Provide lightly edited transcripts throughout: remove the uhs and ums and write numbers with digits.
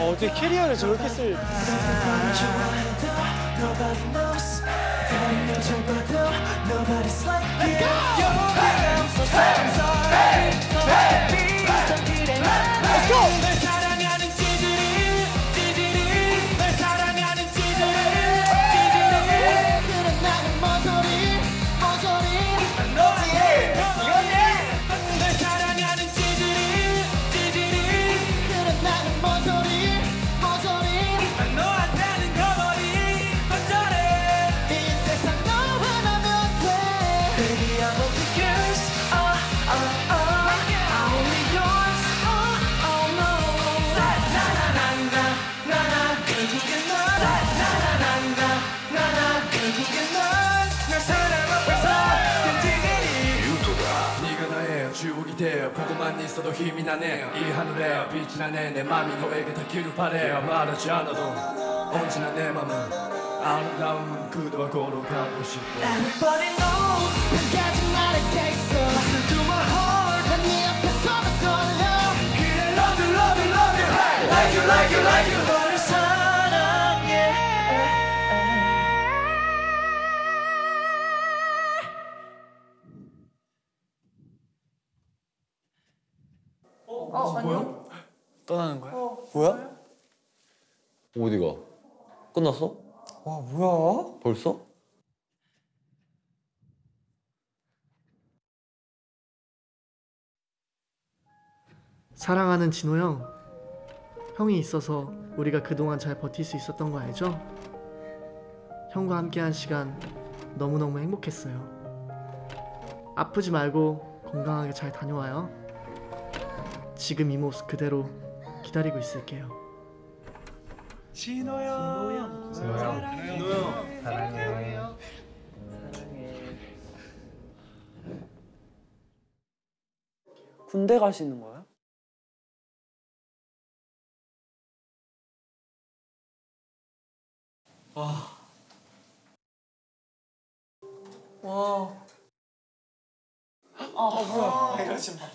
어떻게 캐리어를 저렇게 쓸... 보고만 있어도 힘이 나네요. 이 하늘에 빛이 나네. 내 맘이 너에게 닿기를 바래요. 말하지 않아도 언제나 내 맘은 아름다운 그대와 걸어가고 싶어. Everybody knows 반가진 말에 깨있어. Listen to my heart. 난 네 앞에서만 떨려. 그래 love you love you love you hey. Like you like you like you 너를 사랑해. 뭐야? 떠나는 거야? 뭐야? 어디가? 끝났어? 와 뭐야? 벌써? 사랑하는 진호 형, 형이 있어서 우리가 그동안 잘 버틸 수 있었던 거 알죠? 형과 함께한 시간 너무너무 행복했어요. 아프지 말고 건강하게 잘 다녀와요. 지금 이 모습 그대로 기다리고 있을게요. 진호야, 진호야, 사랑해요. 군대 갈 수 있는 거야? 뭐야? 이러지 마.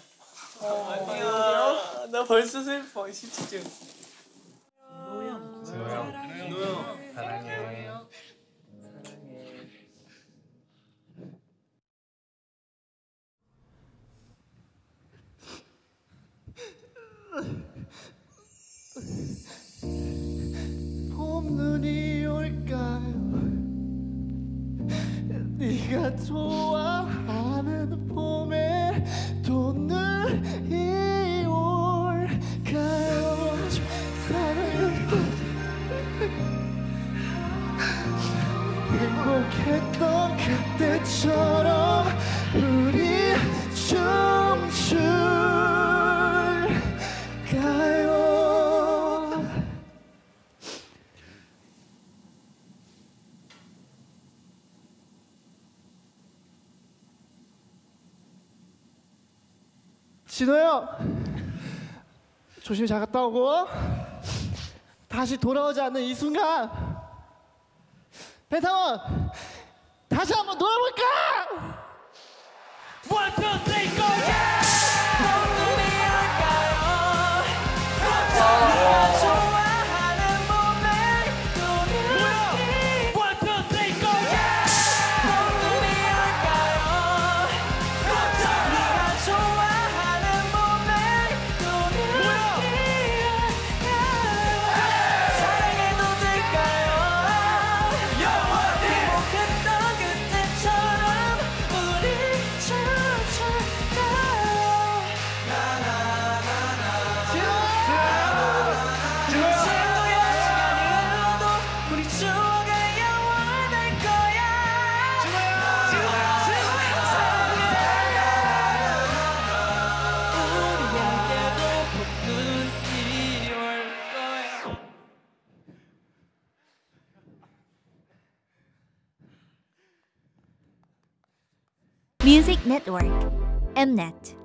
아니야. 나 벌써 슬퍼. 17주. 진호야. 사랑해요. 봄눈이 올까요? 네가 좋아하는 봄에 돈이 올까요? 행복했던 그때처럼 우리 춤출까요? 진호 형! 조심히 잘 갔다 오고 다시 돌아오지 않는 이 순간 펜타곤! 다시 한번 놀아볼까? 1, 2, 3, go! Yeah! Music Network, Mnet.